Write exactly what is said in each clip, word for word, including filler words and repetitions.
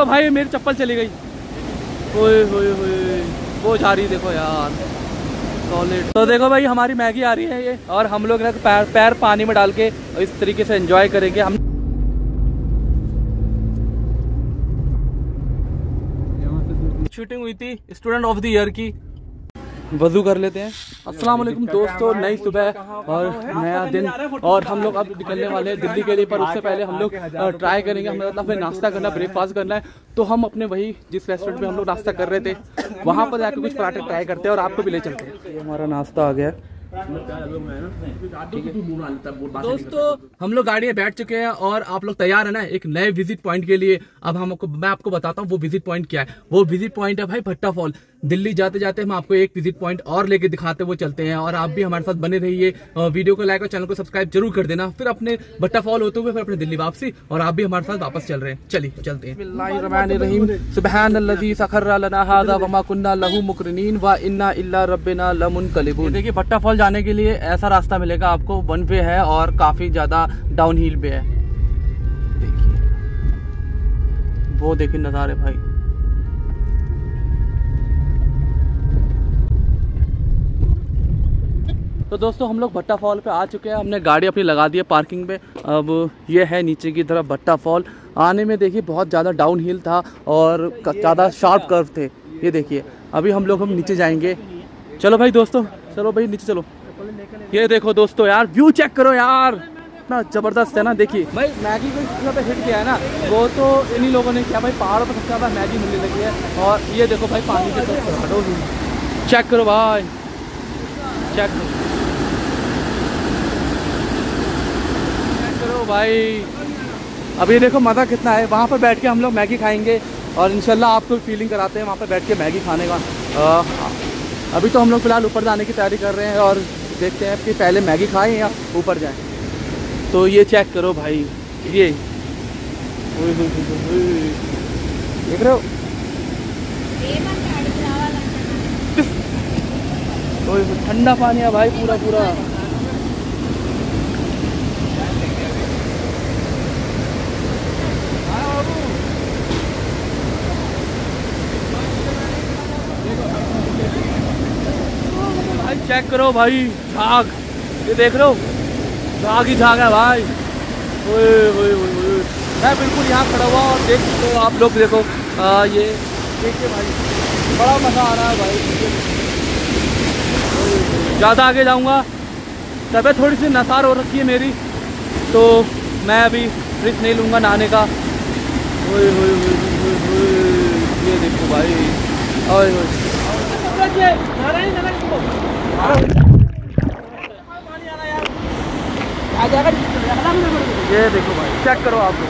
देखो भाई मेरी चप्पल चली गई। ओए होए होए वो जा रही देखो यार सॉलिड। तो देखो भाई हमारी मैगी आ रही है ये, और हम लोग ना पैर पैर पानी में डाल के इस तरीके से एंजॉय करेंगे हम। शूटिंग हुई थी स्टूडेंट ऑफ द ईयर की। वजू कर लेते हैं। अस्सलाम वालेकुम दोस्तों, नई सुबह और नया दिन, और हम लोग अब निकलने वाले हैं दिल्ली के लिए। पर उससे पहले हम लोग ट्राई करेंगे, हमें मतलब नाश्ता करना, ब्रेकफास्ट करना है। तो हम अपने वही जिस रेस्टोरेंट में हम लोग नाश्ता कर रहे थे वहाँ पर जाकर कुछ पराठे ट्राई करते हैं और आपको भी ले चलते हैं। हमारा नाश्ता आ गया दोस्तों। हम लोग गाड़ी में बैठ चुके हैं और आप लोग तैयार है ना एक नए विजिट पॉइंट के लिए। अब हम आपको मैं आपको बताता हूँ वो विजिट पॉइंट क्या है। वो विजिट पॉइंट है भाई भट्टा फॉल। दिल्ली जाते जाते हम आपको एक विजिट पॉइंट और लेके दिखाते वो चलते हैं, और आप भी हमारे साथ बने रहिए। वीडियो को लाइक और चैनल को सब्सक्राइब जरूर कर देना। फिर अपने भट्टा फॉल होते हुए फिर अपने दिल्ली वापसी, और आप भी हमारे साथ वापस चल रहे हैं। चलिए चलते हैं। सुब्हानल्लज़ी सखर्रा लना हाज़ा वमा कुन्ना लहू मुक़रिनीन व इन्ना इल्ला रब्बिना लमुनक़लिबून। देखिए भट्टा फॉल जाने के लिए ऐसा रास्ता मिलेगा आपको, वन वे है और काफी ज्यादा डाउन हिल पे है। देखिए वो देखिए नजारे भाई। तो दोस्तों हम लोग भट्टा फॉल पे आ चुके हैं। हमने गाड़ी अपनी लगा दी है पार्किंग पे। अब ये है नीचे की तरफ भट्टा फॉल। आने में देखिए बहुत ज़्यादा डाउन हिल था और ज़्यादा शार्प कर्व थे। ये देखिए अभी हम लोग हम नीचे जाएंगे। चलो भाई दोस्तों, चलो भाई नीचे चलो। ये देखो दोस्तों यार व्यू चेक करो यार, ना ज़बरदस्त है ना। देखिए भाई मैगी को सबसे ज़्यादा हिट किया है ना, वो तो इन्हीं लोगों ने किया भाई। पहाड़ों पर सबसे ज़्यादा मैगी मिलने लगी है। और ये देखो भाई पानी के चेक करो भाई, चेक करो भाई। अब ये देखो मज़ा कितना है। वहाँ पर बैठ के हम लोग मैगी खाएंगे और इंशाल्लाह आपको फीलिंग कराते हैं वहाँ पर बैठ के मैगी खाने का। अभी तो हम लोग फ़िलहाल ऊपर जाने की तैयारी कर रहे हैं, और देखते हैं कि पहले मैगी खाएं या ऊपर जाएं। तो ये चेक करो भाई, ये देख रहे हो। ठंडा पानी है भाई पूरा पूरा। चेक करो भाई झाग, ये देख रहे हो झाग ही झाग है भाई। ओए ओए ओए मैं बिल्कुल यहाँ खड़ा हुआ और देख सकते हो आप लोग। देखो आ, ये देखिए भाई बड़ा मज़ा आ रहा है भाई। ज़्यादा आगे जाऊँगा, तबीयत थोड़ी सी नसार हो रखी है मेरी, तो मैं अभी रिस्क नहीं लूँगा नहाने का। ओए ओए ओए ये देखो भाई। ओए ओए ये देखो भाई चेक करो आप लोग।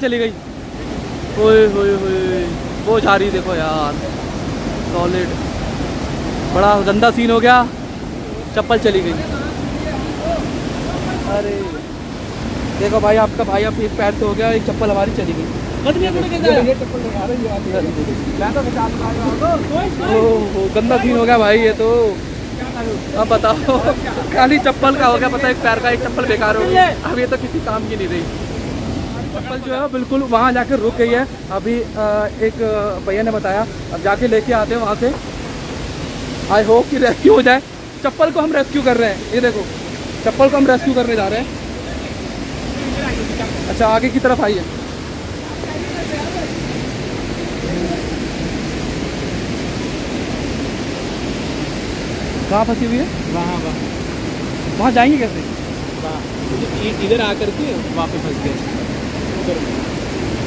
चली गई। ओए होए होए वो जा रही देखो यार सॉलिड। बड़ा गंदा सीन हो गया, चप्पल चली गई। अरे देखो भाई आपका भाई आप एक पैर से हो गया, एक चप्पल हमारी चली गई। गंदा सीन हो गया भाई ये तो। अब बताओ खाली चप्पल का हो गया पता, एक पैर का, एक चप्पल बेकार हो गया। अब ये तो किसी काम की नहीं रही। चप्पल जो है बिल्कुल वहाँ जाकर रुक गई है। अभी एक भैया ने बताया अब जाके लेके आते हैं वहाँ से। आई होप कि रेस्क्यू हो जाए। चप्पल को हम रेस्क्यू कर रहे हैं। ये देखो चप्पल को हम रेस्क्यू करने जा रहे हैं। अच्छा आगे की तरफ आइए। कहाँ फंसी हुई है? वहाँ वहाँ वहाँ जाएंगे कैसे? इधर आकर के वापस फंस गए।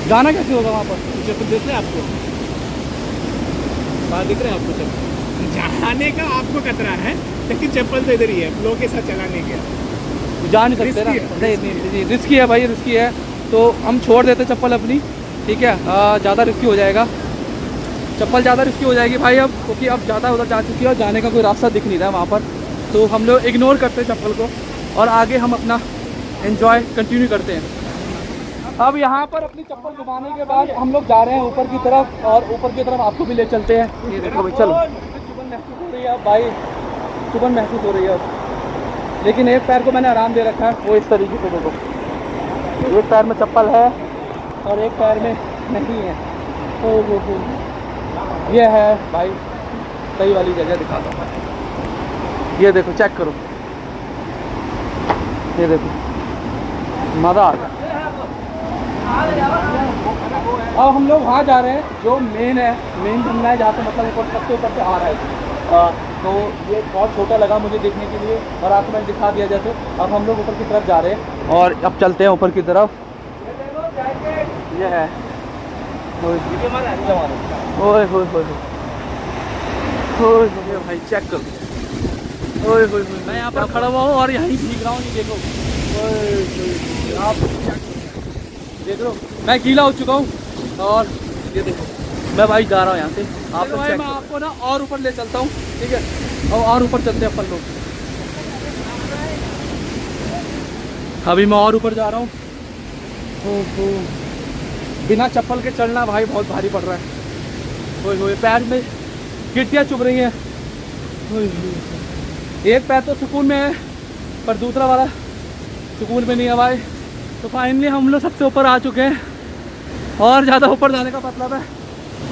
जाना कैसे होगा वहाँ पर? कुछ देखते हैं आपको। बाहर दिख रहा है आपको चप्पल, जाने का आपको खतरा है लेकिन चप्पल तो इधर ही है, फ्लो के साथ चलाने के जा नहीं सकते ना, नहीं रिस्की है भाई, रिस्की है तो हम छोड़ देते चप्पल अपनी, ठीक है, ज़्यादा रिस्की हो जाएगा, चप्पल ज़्यादा रिस्की हो जाएगी भाई अब, क्योंकि अब ज़्यादा उधर जा चुकी है और जाने का कोई रास्ता दिख नहीं रहा है वहाँ पर, तो हम लोग इग्नोर करते हैं चप्पल को और आगे हम अपना एंजॉय कंटिन्यू करते हैं। अब यहाँ पर अपनी चप्पल घुमाने के बाद हम लोग जा रहे हैं ऊपर की तरफ, और ऊपर की तरफ आपको भी ले चलते हैं। ये देखो भाई, चलो चुभन महसूस हो रही है अब भाई, चुभन महसूस हो रही है अब, लेकिन एक पैर को मैंने आराम दे रखा है, वो इस तरीके से देखो, एक पैर में चप्पल है और एक पैर में नहीं है, तो वो ये है भाई सही वाली जगह दिखाता हूँ। ये देखो, चेक करो, ये देखो, मज़ा आ गया। अब हम लोग वहाँ जा रहे हैं जो मेन है, मेन जंगला है, जहाँ से मतलब ऊपर सबसे ऊपर से आ रहा है, आ, तो ये बहुत छोटा लगा मुझे देखने के लिए और आपको मैंने दिखा दिया जैसे। अब हम लोग ऊपर की तरफ जा रहे हैं और अब चलते हैं ऊपर की तरफ। ये है ओए होए होए भाई, चेक करो, ओए होए, मैं यहाँ पर खड़ा हुआ हूँ और यहीं भीग रहा हूँ, ये देखो, आप चेक देख लो, मैं गीला हो चुका हूँ और ये देखो मैं भाई जा रहा हूँ यहाँ से। आप तो मैं आपको ना और ऊपर ले चलता हूँ, ठीक है, और और ऊपर चलते हैं अपन लोग। अभी मैं और ऊपर जा रहा हूँ, ओहो, बिना चप्पल के चलना भाई बहुत भारी पड़ रहा है, ओए होए, पैर में गिट्टियाँ चुभ रही हैं, एक पैर तो सुकून में है पर दूसरा वाला सुकून में नहीं है भाई। तो फाइनली हम लोग सबसे ऊपर आ चुके हैं, और ज़्यादा ऊपर जाने का मतलब है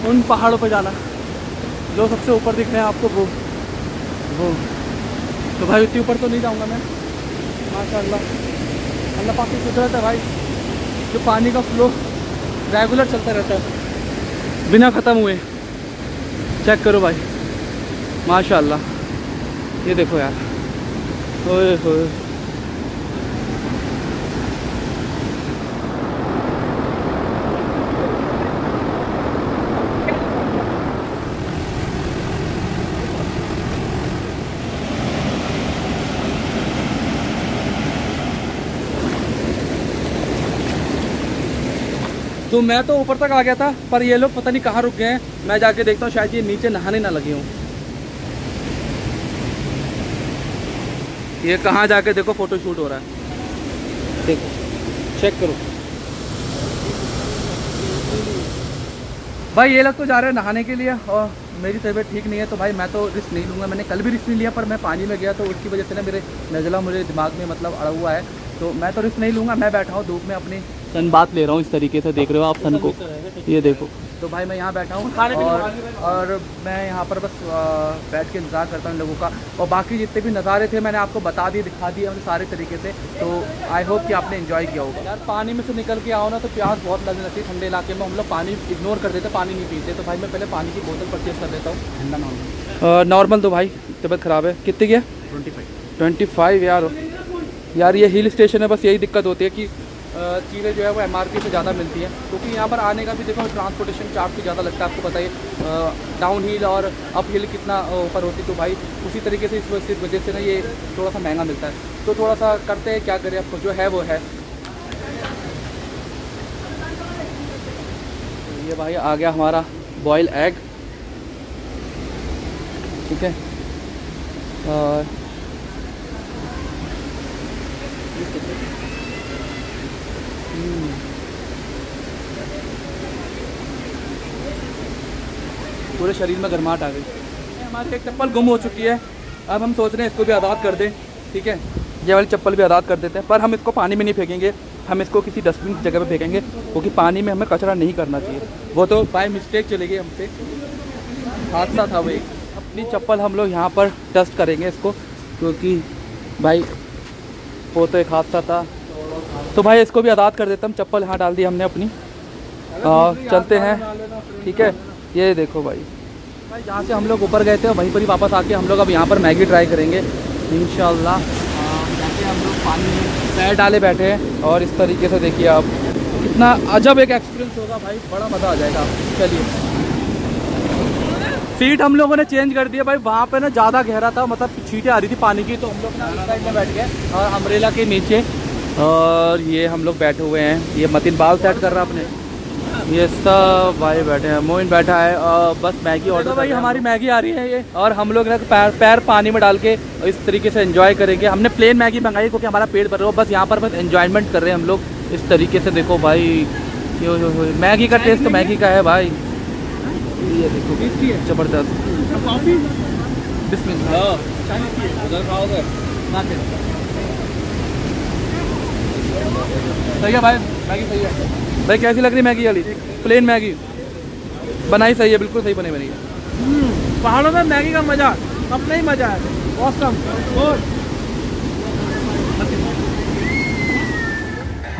उन पहाड़ों पर जाना जो सबसे ऊपर दिख रहे हैं आपको, वो वो तो भाई उतनी ऊपर तो नहीं जाऊंगा मैं, माशाल्लाह अल्लाह पाक की कुदरत है भाई, जो पानी का फ्लो रेगुलर चलता रहता है बिना ख़त्म हुए। चेक करो भाई, माशाल्लाह, ये देखो यार, ओए होए, तो मैं तो ऊपर तक आ गया था पर ये लोग पता नहीं कहाँ रुक गए हैं, मैं जाके देखता हूँ, शायद ये नीचे नहाने ना लगे हों। ये कहाँ जाके देखो फोटो शूट हो रहा है, देखो, चेक करो भाई, ये लोग तो जा रहे हैं नहाने के लिए और मेरी तबीयत ठीक नहीं है, तो भाई मैं तो रिस्क नहीं लूँगा। मैंने कल भी रिस्क नहीं लिया पर मैं पानी में गया तो उसकी वजह से ना मेरे नज़ला मेरे दिमाग में मतलब अड़ा हुआ है, तो मैं तो रिस्क नहीं लूँगा, मैं बैठा हूँ धूप में, अपनी सन बात ले रहा हूँ, इस तरीके से देख रहे हो आप सन को, ये देखो। तो भाई मैं यहाँ बैठा हूँ और, और मैं यहाँ पर बस बैठ के इंतज़ार करता हूँ लोगों का, और बाकी जितने भी नज़ारे थे मैंने आपको बता दिए, दिखा दिए उन सारे तरीके से, तो आई होप कि आपने एंजॉय किया होगा। यार पानी में से निकल के आओ ना तो प्यास बहुत लगने लगती है, ठंडे इलाके में हम लोग पानी इग्नोर कर देते, पानी नहीं पीते, तो भाई मैं पहले पानी की बोतल परचेज कर देता हूँ, ठंडा नॉर्मल नॉर्मल। तो भाई तबीयत ख़राब है, कितनी की है? ट्वेंटी फाइव ट्वेंटी फाइव यार यार ये हिल स्टेशन है, बस यही दिक्कत होती है कि चीज़ें जो है वो एमआरपी से ज़्यादा मिलती हैं, क्योंकि यहाँ पर आने का भी देखो ट्रांसपोर्टेशन चार्ज भी ज़्यादा लगता है, आपको बताइए डाउन हिल और अप हिल कितना ऊपर होती, तो भाई उसी तरीके से इस वजह से ना ये थोड़ा सा महंगा मिलता है, तो थोड़ा सा करते हैं, क्या करें, आपको जो है वो है। ये भाई आ गया हमारा बॉयल एग, ठीक है, और पूरे शरीर में गर्माहट आ गई। हमारी एक चप्पल गुम हो चुकी है, अब हम सोच रहे हैं इसको भी आज़ाद कर दें, ठीक है, ये वाली चप्पल भी आज़ाद कर देते हैं, पर हम इसको पानी में नहीं फेंकेंगे, हम इसको किसी डस्टबिन की जगह पे फेंकेंगे, क्योंकि पानी में हमें कचरा नहीं करना चाहिए, वो तो बाय मिस्टेक चले गई हमसे, हादसा था वो एक। अपनी चप्पल हम लोग यहाँ पर डस्ट करेंगे इसको, क्योंकि भाई वो तो एक हादसा था, तो भाई इसको भी आज़ाद कर देते हम। चप्पल यहाँ डाल दी हमने अपनी, आ, चलते हैं, ठीक है। ये देखो भाई भाई जहाँ से हम लोग ऊपर गए थे वहीं पर ही वापस आके हम लोग अब यहाँ पर मैगी ट्राई करेंगे इंशाल्लाह। जैसे हम लोग पानी में पैर डाले बैठे हैं और इस तरीके से देखिए आप, कितना अजब एक एक्सपीरियंस होगा भाई, बड़ा मज़ा आ जाएगा। चलिए सीट हम लोगों ने चेंज कर दिया भाई, वहाँ पे ना ज़्यादा गहरा था, मतलब छींटे आ रही थी पानी की, तो हम लोग ना उस साइड में बैठ गए और अम्ब्रेला के नीचे। और ये हम लोग बैठे हुए हैं, ये मतीन बाल सेट कर रहा है अपने, ये सब भाई बैठे हैं, मोइन बैठा है और बस मैगी ऑर्डर। भाई हमारी मैगी आ रही है ये, और हम लोग ना पैर पैर पानी में डाल के इस तरीके से एंजॉय करेंगे। हमने प्लेन मैगी मंगाई क्योंकि हमारा पेट भर रहा हो, बस यहाँ पर बस एंजॉयमेंट कर रहे हैं हम लोग इस तरीके से। देखो भाई यो यो यो मैगी का टेस्ट तो मैगी का है भाई, ये देखो जबरदस्त। सही है भाई मैगी, सही है भाई। कैसी लग रही मैगी वाली प्लेन मैगी? बनाई सही है, बिल्कुल सही बनी बनी है। पहाड़ों में मैगी का मजा अपना ही मजा है, ऑसम।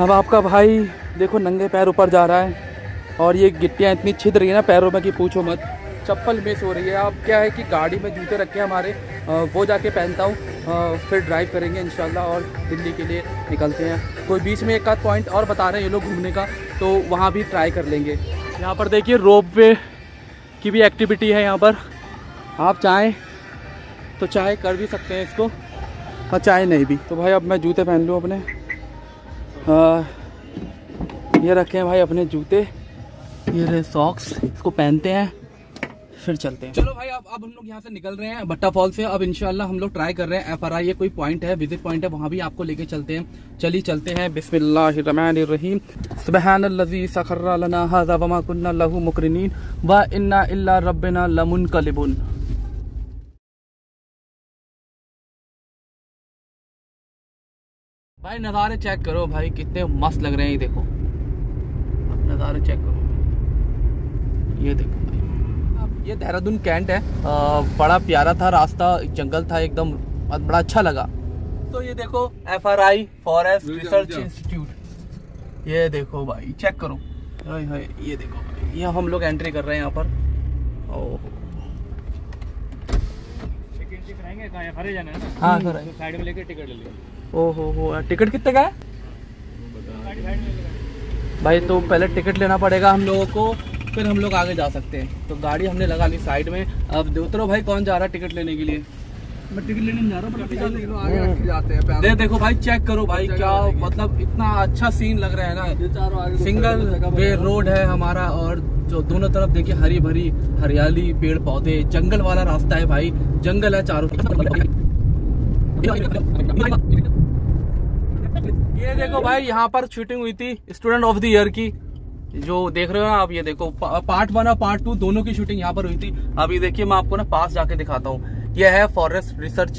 अब आपका भाई देखो नंगे पैर ऊपर जा रहा है, और ये गिट्टियाँ इतनी छिद रही है ना पैरों में कि पूछो मत, चप्पल मिस हो रही है। अब क्या है कि गाड़ी में जूते रखे हमारे, वो जाके पहनता हूँ, फिर ड्राइव करेंगे इंशाल्लाह और दिल्ली के लिए निकलते हैं। कोई बीच में एक आध पॉइंट और बता रहे हैं ये लोग घूमने का, तो वहाँ भी ट्राई कर लेंगे। यहाँ पर देखिए रोप वे की भी एक्टिविटी है, यहाँ पर आप चाहें तो चाहे कर भी सकते हैं इसको और चाहे नहीं भी। तो भाई अब मैं जूते पहन लूँ अपने, आ, ये रखे हैं भाई अपने जूते, ये रहे सॉक्स, इसको पहनते हैं फिर चलते हैं। चलो भाई अब अब हम लोग यहाँ से निकल रहे हैं भट्टा फॉल से। अब इंशाल्लाह हम लोग ट्राई कर रहे हैं एफ आर आई, ये कोई पॉइंट है, विजिट पॉइंट है, वहाँ भी आपको लेके चलते हैं। चलिए चलते हैं। बिस्मिल्लाहिर्रहमानिर्रहीम सुब्हानल्लज़ी सखर्रा लना हाज़ा वमा कुन्ना लहू मुक़रिनीन व इन्ना इल्ला रब्बिना लमुनक़लिबून। भाई नज़ारे चेक करो भाई कितने मस्त लग रहे हैं, ये देखो नज़ारे चेक करो, ये देखो ये देहरादून कैंट है। आ, बड़ा प्यारा था रास्ता, जंगल था एकदम, बड़ा अच्छा लगा। तो ये देखो F R I forest research institute, ये देखो भाई चेक करो, हाय हाय ये देखो भाई, ये हम लोग एंट्री कर रहे हैं यहाँ पर। ओह टिकट कितने का है भाई? तो पहले टिकट लेना पड़ेगा हम लोगों को, फिर हम लोग आगे जा सकते हैं। तो गाड़ी हमने लगा ली साइड में। अब देवतरो भाई कौन जा रहा है टिकट लेने के लिए? मैं टिकट लेने जा रहा हूँ, आगे आगे जाते हैं। दे देखो भाई चेक करो भाई, क्या मतलब इतना अच्छा सीन लग रहा है ना। सिंगल वे रोड है हमारा, और जो दोनों तरफ देखिए हरी भरी हरियाली, पेड़ पौधे, जंगल वाला रास्ता है भाई, जंगल है चारों तरफ। ये देखो भाई यहाँ पर शूटिंग हुई थी स्टूडेंट ऑफ द ईयर की, जो देख रहे हो ना आप, ये देखो पार्ट वन और पार्ट टू दोनों की शूटिंग यहाँ पर हुई थी। अभी देखिए मैं आपको ना पास जाके दिखाता हूँ, यह है फॉरेस्ट रिसर्च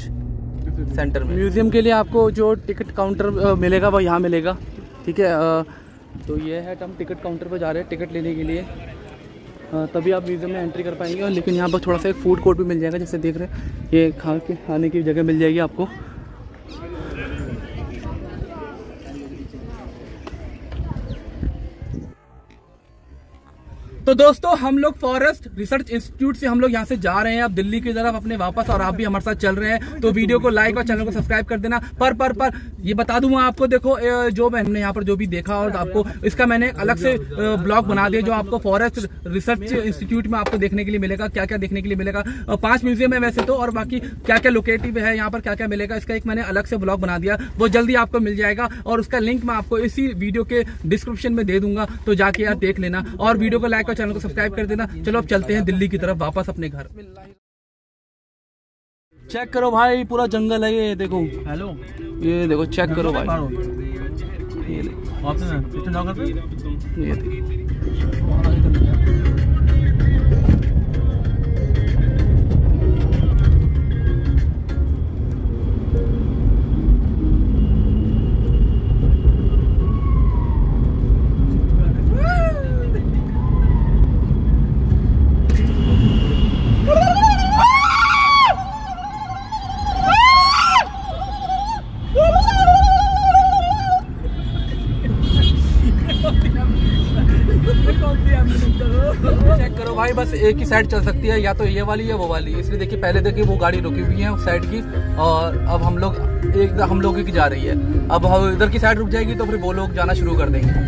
सेंटर में। म्यूजियम के लिए आपको जो टिकट काउंटर मिलेगा वो यहाँ मिलेगा, ठीक है। तो ये है हम टिकट काउंटर पर जा रहे हैं टिकट लेने के लिए, तभी आप म्यूजियम में एंट्री कर पाएंगे। लेकिन यहाँ पर थोड़ा सा एक फूड कोर्ट भी मिल जाएगा, जैसे देख रहे हैं ये खा के खाने की जगह मिल जाएगी आपको। तो दोस्तों हम लोग फॉरेस्ट रिसर्च इंस्टीट्यूट से हम लोग यहाँ से जा रहे हैं अब दिल्ली की तरफ अपने वापस, और आप भी हमारे साथ चल रहे हैं। तो वीडियो को लाइक और चैनल को सब्सक्राइब कर देना। पर पर पर ये बता दूं आपको, देखो जो मैंने यहाँ पर जो भी देखा, और आपको इसका मैंने अलग से ब्लॉग बना दिया जो आपको फॉरेस्ट रिसर्च इंस्टीट्यूट में आपको देखने के लिए मिलेगा। क्या क्या देखने के लिए मिलेगा? पांच म्यूजियम है वैसे तो, और बाकी क्या क्या लोकेटिव है यहाँ पर, क्या क्या मिलेगा, इसका एक मैंने अलग से ब्लॉग बना दिया, वो जल्दी आपको मिल जाएगा। और उसका लिंक मैं आपको इसी वीडियो के डिस्क्रिप्शन में दे दूंगा, तो जाके यार देख लेना और वीडियो को लाइक चैनल को सब्सक्राइब कर देना। चलो अब चलते हैं दिल्ली की तरफ वापस अपने घर। चेक करो भाई पूरा जंगल है, ये देखो हेलो, ये देखो चेक करो भाई, ये बस एक ही साइड चल सकती है, या तो ये वाली या वो वाली, इसलिए देखिए पहले देखिए वो गाड़ी रुकी हुई है उस साइड की, और अब हम लोग एक हम लोगों की जा रही है। अब हम इधर की साइड रुक जाएगी तो फिर वो लोग जाना शुरू कर देंगे।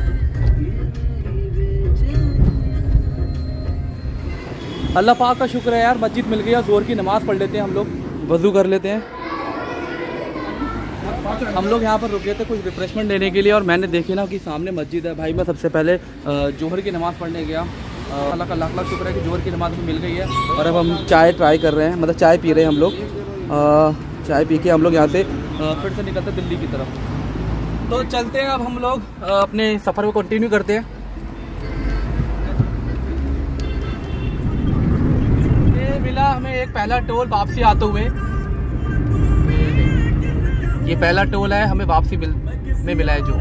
अल्लाह पाक का शुक्र है यार, मस्जिद मिल गई है। जोर की नमाज़ पढ़ लेते हैं हम लोग, वजू कर लेते हैं। हम लोग यहाँ पर रुके थे कुछ रिफ्रेशमेंट लेने के लिए और मैंने देखी ना कि सामने मस्जिद है। भाई मैं सबसे पहले जोहर की नमाज़ पढ़ने गया। अल्लाह का लाख लाख शुक्र है कि जोहर की नमाज़ मिल गई है और अब हम चाय ट्राई कर रहे हैं, मतलब चाय पी रहे हैं हम लोग। चाय पी के हम लोग यहाँ से फिर से निकलते हैं दिल्ली की तरफ। तो चलते हैं अब हम लोग अपने सफ़र को कंटिन्यू करते हैं। ये मिला हमें एक पहला टोल वापसी आते हुए, ये पहला टोल है हमें वापसी मिल में मिला है। जो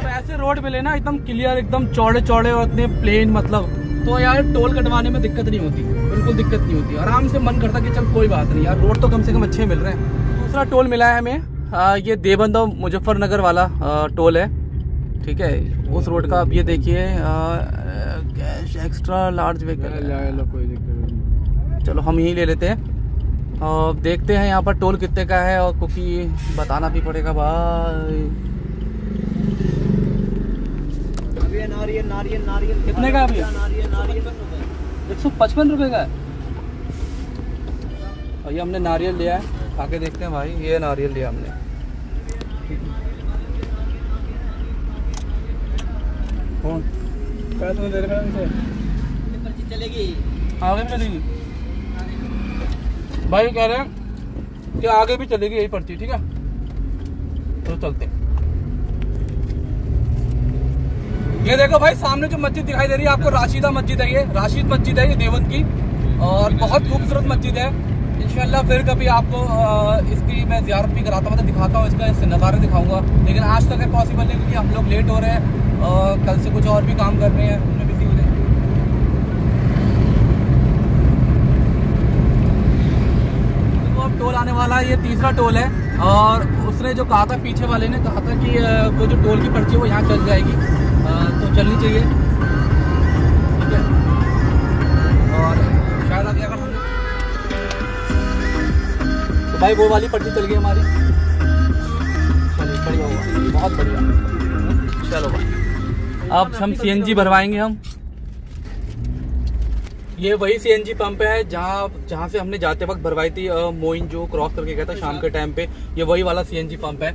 तो ऐसे रोड मिले ना एकदम क्लियर, एकदम चौड़े चौड़े और इतने प्लेन, मतलब तो यार टोल कटवाने में दिक्कत नहीं होती, बिल्कुल दिक्कत नहीं होती। आराम से मन करता कि चल कोई बात नहीं यार, रोड तो कम से कम अच्छे मिल रहे हैं। दूसरा टोल मिला है हमें आ, ये देवबंद और मुजफ्फरनगर वाला आ, टोल है, ठीक है। उस रोड का अब ये देखिए कैश एक्स्ट्रा लार्ज व्हीकल, चलो हम यही ले लेते हैं और देखते हैं यहाँ पर टोल कितने का है। और क्योंकि बताना भी पड़ेगा भाई नारियल नारियल नारियल कितने का है? एक सौ पचपन रुपये का है। और ये हमने नारियल लिया है, आगे देखते हैं भाई। ये नारियल लिया हमने, कौन क्या तुम्हें दे रहा है? पर्ची चलेगी आगे भी चलेगी, भाई कह रहे हैं कि आगे भी चलेगी यही पर्ची, ठीक है। तो चलते हैं। ये देखो भाई सामने जो मस्जिद दिखाई दे रही है आपको, राशिदा मस्जिद है, ये राशिद मस्जिद है, ये देवबंद की और बहुत खूबसूरत मस्जिद है। इंशाल्लाह फिर कभी आपको इसकी मैं ज़ियारत भी कराता हूँ, मतलब दिखाता हूँ, इसका नज़ारे दिखाऊंगा। लेकिन आज तक है पॉसिबल नहीं क्योंकि हम लोग लेट हो रहे हैं और कल से कुछ और भी काम कर रहे हैं, उनमें बिजी हो रहे हैं। तो अब टोल आने वाला है, ये तीसरा टोल है। और उसने जो कहा था, पीछे वाले ने कहा था कि वो जो टोल की पर्ची है वो यहाँ चल जाएगी, तो चलनी चाहिए, ठीक है। और शायद आगे अगर भाई वो वाली पर्ची चल गई हमारी, चलो बढ़िया हुआ, बहुत बढ़िया। चलो भाई अब हम सीएनजी भरवाएंगे। हम ये वही सीएनजी पंप है जहाँ जहाँ से हमने जाते वक्त भरवाई थी मोइन, जो क्रॉस करके गया था शाम के टाइम पे। ये वही वाला सीएनजी पंप है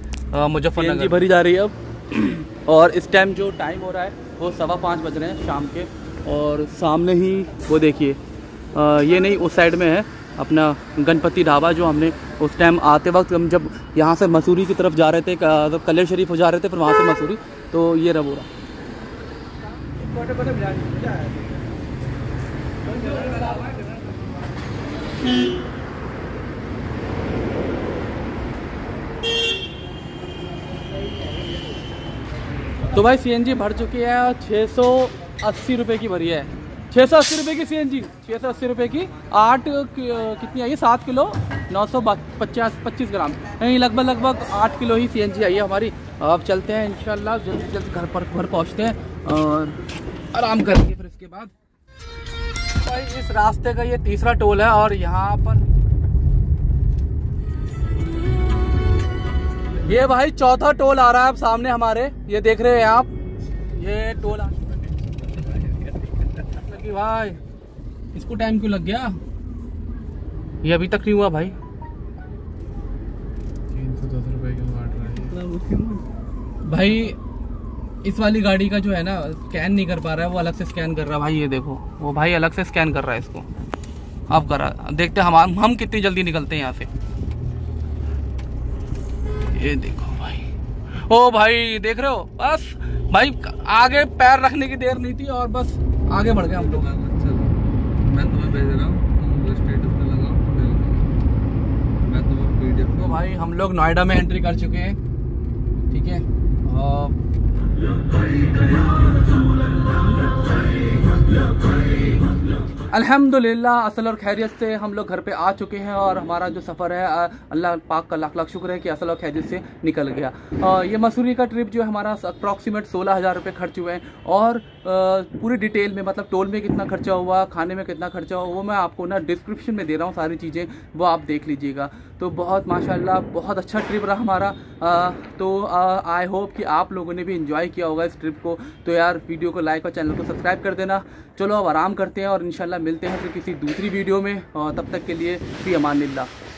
मुजफ्फरनगर। सीएनजी भरी जा रही है अब, और इस टाइम जो टाइम हो रहा है वो सवा पाँच बज रहे हैं शाम के। और सामने ही वो देखिए, ये नहीं उस साइड में है अपना गणपति ढाबा, जो हमने उस टाइम आते वक्त, हम जब यहाँ से मसूरी की तरफ जा रहे थे, जब कले शरीफ हो जा रहे थे फिर वहाँ से मसूरी, तो ये रबूरा। तो भाई सीएनजी भर चुकी है और छः सौ अस्सी रुपये की भरी है, छः सौ अस्सी रुपये की सीएनजी, छः सौ अस्सी रुपये की। आठ कितनी आई है? सात किलो नौ सौ पचास पच्चीस ग्राम, नहीं लगभग लगभग आठ किलो ही सीएनजी आई है हमारी। अब चलते हैं इंशाल्लाह, जल्दी से जल्दी घर पर घर पहुँचते हैं और आराम करेंगे फिर इसके बाद। भाई इस रास्ते का ये तीसरा टोल है और यहाँ पर ये भाई चौथा टोल आ रहा है अब सामने हमारे, ये देख रहे हैं आप, ये टोल आ कि भाई इसको टाइम क्यों लग गया, ये अभी तक नहीं हुआ भाई। तीन सौ दस रुपए क्यों काट रहा है भाई? इस वाली गाड़ी का जो है ना स्कैन नहीं कर पा रहा है, वो अलग से स्कैन कर रहा है भाई। ये देखो वो भाई अलग से स्कैन कर रहा है इसको, अब कर रहा। देखते हम हम कितनी जल्दी निकलते हैं यहाँ से। ये देखो भाई, ओ भाई देख रहे हो, बस भाई आगे पैर रखने की देर नहीं थी और बस आगे बढ़ गए हम लोग। मैं तुम्हें भेज रहा हूँ, तुम स्टेटस पे लगाओ, मैं तुम्हें पीडीएफ। तो भाई हम लोग नोएडा में एंट्री कर चुके हैं, ठीक है। और अल्हम्दुलिल्लाह असल और खैरियत से हम लोग घर पे आ चुके हैं और हमारा जो सफ़र है अल्लाह पाक का लाख लाख शुक्र है कि असल और खैरियत से निकल गया। आ, ये मसूरी का ट्रिप जो है हमारा अप्रॉक्सीमेट सोलह हज़ार रुपये खर्च हुए हैं और आ, पूरी डिटेल में मतलब टोल में कितना खर्चा हुआ, खाने में कितना खर्चा हुआ, वो मैं आपको ना डिस्क्रिप्शन में दे रहा हूँ, सारी चीज़ें वो आप देख लीजिएगा। तो बहुत माशाल्लाह बहुत अच्छा ट्रिप रहा हमारा। आ, तो आई होप कि आप लोगों ने भी इंजॉय किया होगा इस ट्रिप को। तो यार वीडियो को लाइक और चैनल को सब्सक्राइब कर देना। चलो अब आराम करते हैं और इंशाल्लाह मिलते हैं फिर किसी दूसरी वीडियो में। और तब तक के लिए फी अमानिल्लाह।